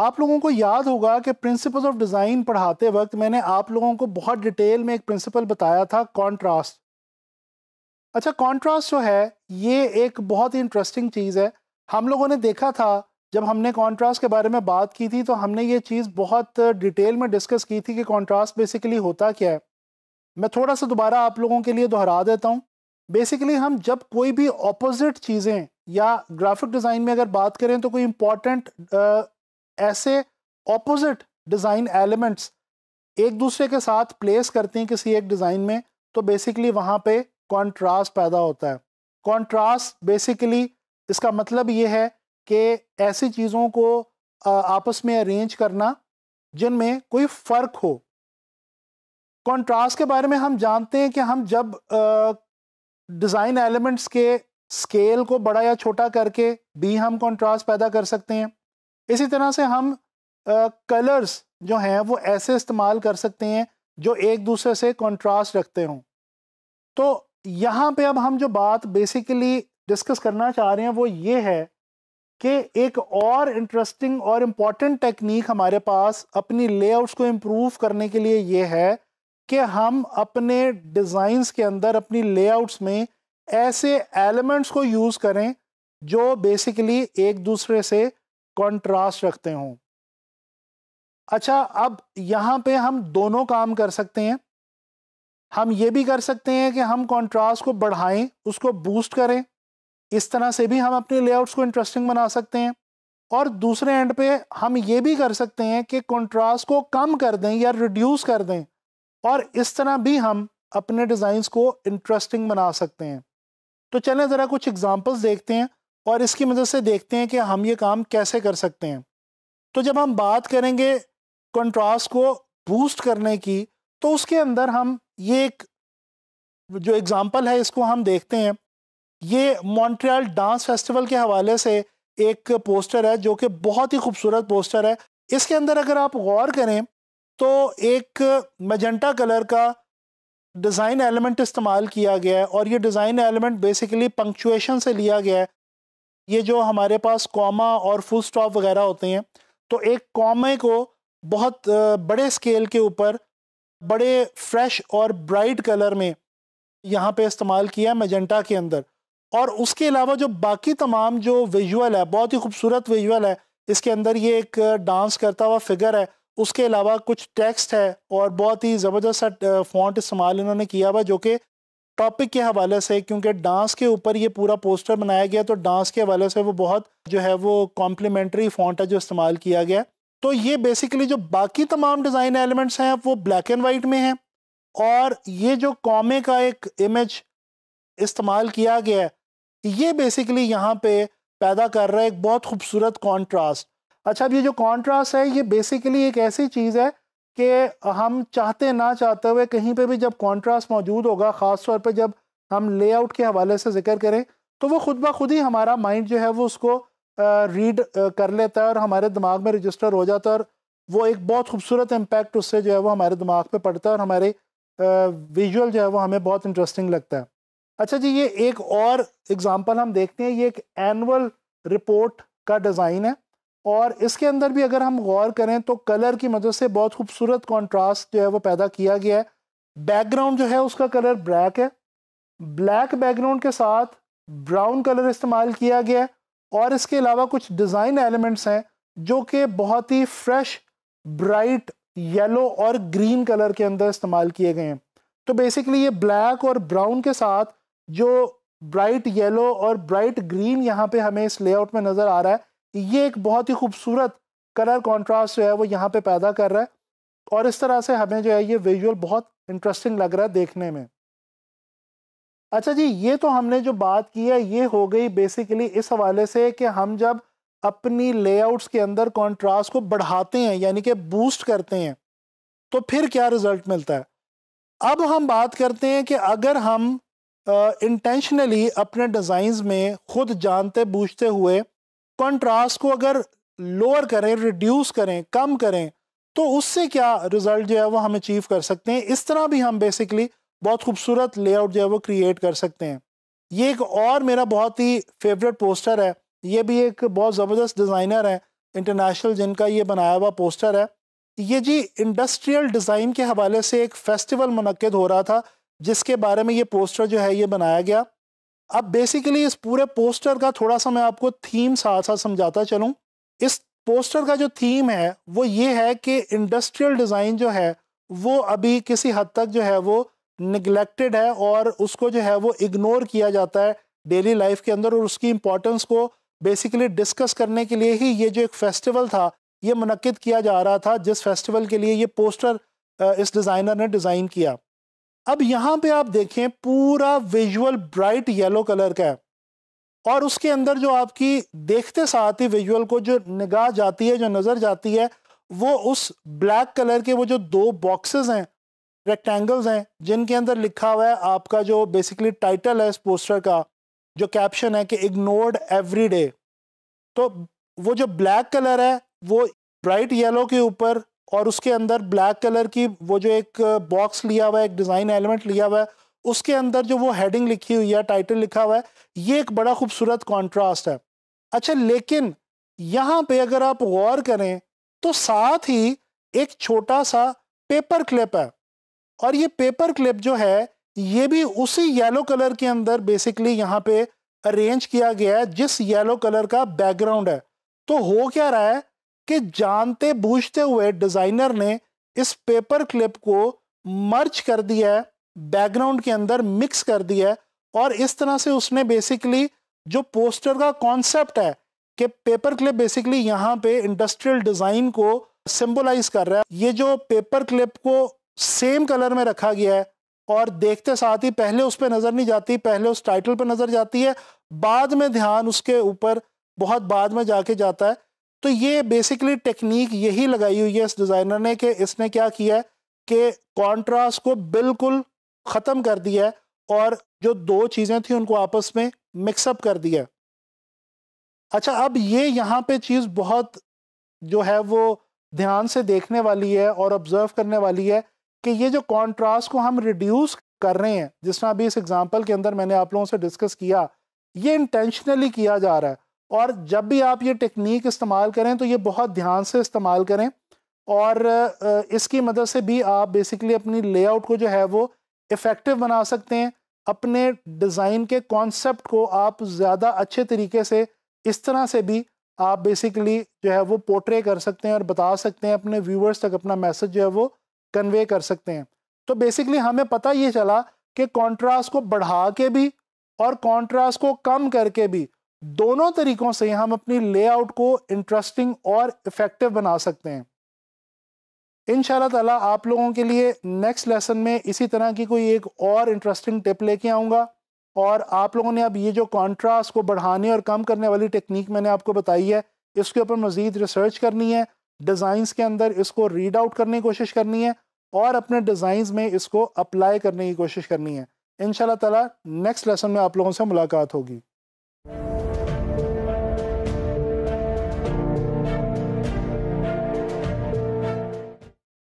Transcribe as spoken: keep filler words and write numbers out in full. आप लोगों को याद होगा कि प्रिंसिपल्स ऑफ डिज़ाइन पढ़ाते वक्त मैंने आप लोगों को बहुत डिटेल में एक प्रिंसिपल बताया था, कॉन्ट्रास्ट। अच्छा, कॉन्ट्रास्ट जो है ये एक बहुत ही इंटरेस्टिंग चीज़ है। हम लोगों ने देखा था जब हमने कॉन्ट्रास्ट के बारे में बात की थी तो हमने ये चीज़ बहुत डिटेल में डिस्कस की थी कि कॉन्ट्रास्ट बेसिकली होता क्या है। मैं थोड़ा सा दोबारा आप लोगों के लिए दोहरा देता हूँ। बेसिकली हम जब कोई भी ऑपोजिट चीज़ें, या ग्राफिक डिज़ाइन में अगर बात करें तो कोई इम्पॉर्टेंट ऐसे ऑपोजिट डिज़ाइन एलिमेंट्स एक दूसरे के साथ प्लेस करते हैं किसी एक डिज़ाइन में, तो बेसिकली वहाँ पे कॉन्ट्रास्ट पैदा होता है। कॉन्ट्रास्ट बेसिकली इसका मतलब ये है कि ऐसी चीज़ों को आपस में अरेंज करना जिनमें कोई फ़र्क हो। कॉन्ट्रास्ट के बारे में हम जानते हैं कि हम जब डिज़ाइन एलिमेंट्स के स्केल को बड़ा या छोटा करके भी हम कॉन्ट्रास्ट पैदा कर सकते हैं। इसी तरह से हम कलर्स जो हैं वो ऐसे इस्तेमाल कर सकते हैं जो एक दूसरे से कॉन्ट्रास्ट रखते हों। तो यहाँ पे अब हम जो बात बेसिकली डिस्कस करना चाह रहे हैं वो ये है कि एक और इंटरेस्टिंग और इम्पॉर्टेंट टेक्निक हमारे पास अपनी लेआउट्स को इम्प्रूव करने के लिए ये है कि हम अपने डिज़ाइंस के अंदर, अपनी लेआउट्स में ऐसे एलिमेंट्स को यूज़ करें जो बेसिकली एक दूसरे से कॉन्ट्रास्ट रखते हों। अच्छा, अब यहाँ पे हम दोनों काम कर सकते हैं। हम ये भी कर सकते हैं कि हम कॉन्ट्रास्ट को बढ़ाएं, उसको बूस्ट करें। इस तरह से भी हम अपने लेआउट्स को इंटरेस्टिंग बना सकते हैं। और दूसरे एंड पे हम ये भी कर सकते हैं कि कॉन्ट्रास्ट को कम कर दें या रिड्यूस कर दें, और इस तरह भी हम अपने डिज़ाइंस को इंटरेस्टिंग बना सकते हैं। तो चलें ज़रा कुछ एग्जांपल्स देखते हैं और इसकी मदद से देखते हैं कि हम ये काम कैसे कर सकते हैं। तो जब हम बात करेंगे कॉन्ट्रास्ट को बूस्ट करने की, तो उसके अंदर हम ये एक जो एग्ज़ाम्पल है इसको हम देखते हैं। ये मॉन्ट्रियल डांस फेस्टिवल के हवाले से एक पोस्टर है जो कि बहुत ही खूबसूरत पोस्टर है। इसके अंदर अगर आप गौर करें तो एक मैजेंटा कलर का डिज़ाइन एलिमेंट इस्तेमाल किया गया है, और ये डिज़ाइन एलिमेंट बेसिकली पंक्चुएशन से लिया गया है। ये जो हमारे पास कॉमा और फुल स्टॉप वगैरह होते हैं, तो एक कॉमे को बहुत बड़े स्केल के ऊपर बड़े फ्रेश और ब्राइट कलर में यहाँ पे इस्तेमाल किया है मैजेंटा के अंदर। और उसके अलावा जो बाकी तमाम जो विजुअल है, बहुत ही खूबसूरत विजुअल है। इसके अंदर ये एक डांस करता हुआ फिगर है, उसके अलावा कुछ टेक्स्ट है और बहुत ही ज़बरदस्त फॉन्ट इस्तेमाल इन्होंने किया हुआ जो कि टॉपिक के हवाले से, क्योंकि डांस के ऊपर ये पूरा पोस्टर बनाया गया तो डांस के हवाले से वो बहुत जो है वो कॉम्प्लीमेंट्री फॉन्ट है जो इस्तेमाल किया गया। तो ये बेसिकली जो बाकी तमाम डिज़ाइन एलिमेंट्स हैं वो ब्लैक एंड वाइट में हैं, और ये जो कॉमे का एक इमेज इस्तेमाल किया गया है ये बेसिकली यहाँ पे पैदा कर रहा है एक बहुत खूबसूरत कॉन्ट्रास्ट। अच्छा, अब ये जो कॉन्ट्रास्ट है ये बेसिकली एक ऐसी चीज़ है कि हम चाहते ना चाहते हुए कहीं पे भी जब कॉन्ट्रास्ट मौजूद होगा, ख़ासतौर पे जब हम लेआउट के हवाले से जिक्र करें, तो वो खुद ब खुद ही हमारा माइंड जो है वो उसको रीड कर लेता है और हमारे दिमाग में रजिस्टर हो जाता है, और वो एक बहुत खूबसूरत इम्पैक्ट उससे जो है वो हमारे दिमाग पर पड़ता है और हमारे विजुअल जो है वो हमें बहुत इंटरेस्टिंग लगता है। अच्छा जी, ये एक और एग्ज़ाम्पल हम देखते हैं। ये एक एनुअल रिपोर्ट का डिज़ाइन है, और इसके अंदर भी अगर हम गौर करें तो कलर की मदद से बहुत खूबसूरत कॉन्ट्रास्ट जो है वो पैदा किया गया है। बैकग्राउंड जो है उसका कलर ब्लैक है, ब्लैक बैकग्राउंड के साथ ब्राउन कलर इस्तेमाल किया गया है, और इसके अलावा कुछ डिज़ाइन एलिमेंट्स हैं जो कि बहुत ही फ्रेश ब्राइट येलो और ग्रीन कलर के अंदर इस्तेमाल किए गए हैं। तो बेसिकली ये ब्लैक और ब्राउन के साथ जो ब्राइट येलो और ब्राइट ग्रीन यहाँ पे हमें इस लेआउट में नज़र आ रहा है, ये एक बहुत ही खूबसूरत कलर कॉन्ट्रास्ट जो है वो यहाँ पे पैदा कर रहा है, और इस तरह से हमें जो है ये विजुअल बहुत इंटरेस्टिंग लग रहा है देखने में। अच्छा जी, ये तो हमने जो बात की है ये हो गई बेसिकली इस हवाले से कि हम जब अपनी लेआउट्स के अंदर कॉन्ट्रास्ट को बढ़ाते हैं यानी कि बूस्ट करते हैं तो फिर क्या रिज़ल्ट मिलता है। अब हम बात करते हैं कि अगर हम इंटेंशनली अपने डिज़ाइंस में खुद जानते बूझते हुए कॉन्ट्रास्ट को अगर लोअर करें, रिड्यूस करें, कम करें, तो उससे क्या रिज़ल्ट जो है वो हम अचीव कर सकते हैं। इस तरह भी हम बेसिकली बहुत खूबसूरत लेआउट जो है वो क्रिएट कर सकते हैं। ये एक और मेरा बहुत ही फेवरेट पोस्टर है। ये भी एक बहुत ज़बरदस्त डिज़ाइनर है इंटरनेशनल जिनका ये बनाया हुआ पोस्टर है। ये जी इंडस्ट्रियल डिज़ाइन के हवाले से एक फ़ेस्टिवल मुनक्किद हो रहा था जिसके बारे में ये पोस्टर जो है ये बनाया गया। अब बेसिकली इस पूरे पोस्टर का थोड़ा सा मैं आपको थीम साथ साथ समझाता चलूँ। इस पोस्टर का जो थीम है वो ये है कि इंडस्ट्रियल डिज़ाइन जो है वो अभी किसी हद तक जो है वो निगलेक्टेड है और उसको जो है वो इग्नोर किया जाता है डेली लाइफ के अंदर, और उसकी इम्पोर्टेंस को बेसिकली डिस्कस करने के लिए ही ये जो एक फ़ेस्टिवल था ये मुनक्किद किया जा रहा था, जिस फेस्टिवल के लिए ये पोस्टर इस डिज़ाइनर ने डिज़ाइन किया। अब यहाँ पे आप देखें पूरा विजुअल ब्राइट येलो कलर का है और उसके अंदर जो आपकी देखते साथ ही विजुअल को जो निगाह जाती है, जो नज़र जाती है, वो उस ब्लैक कलर के वो जो दो बॉक्सेस हैं, रेक्टेंगल्स हैं, जिनके अंदर लिखा हुआ है आपका जो बेसिकली टाइटल है इस पोस्टर का, जो कैप्शन है कि इग्नोर्ड एवरी डे। तो वो जो ब्लैक कलर है वो ब्राइट येलो के ऊपर और उसके अंदर ब्लैक कलर की वो जो एक बॉक्स लिया हुआ है, एक डिज़ाइन एलिमेंट लिया हुआ है, उसके अंदर जो वो हेडिंग लिखी हुई है, टाइटल लिखा हुआ है, ये एक बड़ा खूबसूरत कॉन्ट्रास्ट है। अच्छा, लेकिन यहाँ पे अगर आप गौर करें तो साथ ही एक छोटा सा पेपर क्लिप है और ये पेपर क्लिप जो है ये भी उसी येलो कलर के अंदर बेसिकली यहाँ पे अरेंज किया गया है जिस येलो कलर का बैकग्राउंड है। तो हो क्या रहा है कि जानते बूझते हुए डिज़ाइनर ने इस पेपर क्लिप को मर्ज कर दिया है, बैकग्राउंड के अंदर मिक्स कर दिया है, और इस तरह से उसने बेसिकली जो पोस्टर का कॉन्सेप्ट है कि पेपर क्लिप बेसिकली यहाँ पे इंडस्ट्रियल डिज़ाइन को सिंबलाइज कर रहा है, ये जो पेपर क्लिप को सेम कलर में रखा गया है और देखते साथ ही पहले उस पर नज़र नहीं जाती, पहले उस टाइटल पर नज़र जाती है, बाद में ध्यान उसके ऊपर बहुत बाद में जाके जाता है। तो ये बेसिकली टेक्निक यही लगाई हुई है इस डिज़ाइनर ने कि इसने क्या किया है कि कॉन्ट्रास्ट को बिल्कुल ख़त्म कर दिया है और जो दो चीज़ें थी उनको आपस में मिक्सअप कर दिया है। अच्छा, अब ये यहाँ पे चीज़ बहुत जो है वो ध्यान से देखने वाली है और ऑब्ज़र्व करने वाली है कि ये जो कॉन्ट्रास्ट को हम रिड्यूस कर रहे हैं, जिस तरह अभी इस एग्ज़ाम्पल के अंदर मैंने आप लोगों से डिस्कस किया, ये इंटेंशनली किया जा रहा है। और जब भी आप ये टेक्निक इस्तेमाल करें तो ये बहुत ध्यान से इस्तेमाल करें और इसकी मदद से भी आप बेसिकली अपनी लेआउट को जो है वो इफ़ेक्टिव बना सकते हैं, अपने डिज़ाइन के कॉन्सेप्ट को आप ज़्यादा अच्छे तरीके से इस तरह से भी आप बेसिकली जो है वो पोर्ट्रे कर सकते हैं और बता सकते हैं अपने व्यूअर्स तक, अपना मैसेज जो है वो कन्वे कर सकते हैं। तो बेसिकली हमें पता ये चला कि कॉन्ट्रास्ट को बढ़ा के भी और कॉन्ट्रास्ट को कम करके भी, दोनों तरीक़ों से हम अपनी लेआउट को इंटरेस्टिंग और इफ़ेक्टिव बना सकते हैं। इंशाल्लाह ताला आप लोगों के लिए नेक्स्ट लेसन में इसी तरह की कोई एक और इंटरेस्टिंग टिप लेके आऊँगा और आप लोगों ने अब ये जो कॉन्ट्रास्ट को बढ़ाने और कम करने वाली टेक्निक मैंने आपको बताई है, इसके ऊपर मज़ीद रिसर्च करनी है, डिज़ाइंस के अंदर इसको रीड आउट करने की कोशिश करनी है और अपने डिज़ाइंस में इसको अप्लाई करने की कोशिश करनी है। इंशाल्लाह ताला नेक्स्ट लेसन में आप लोगों से मुलाकात होगी।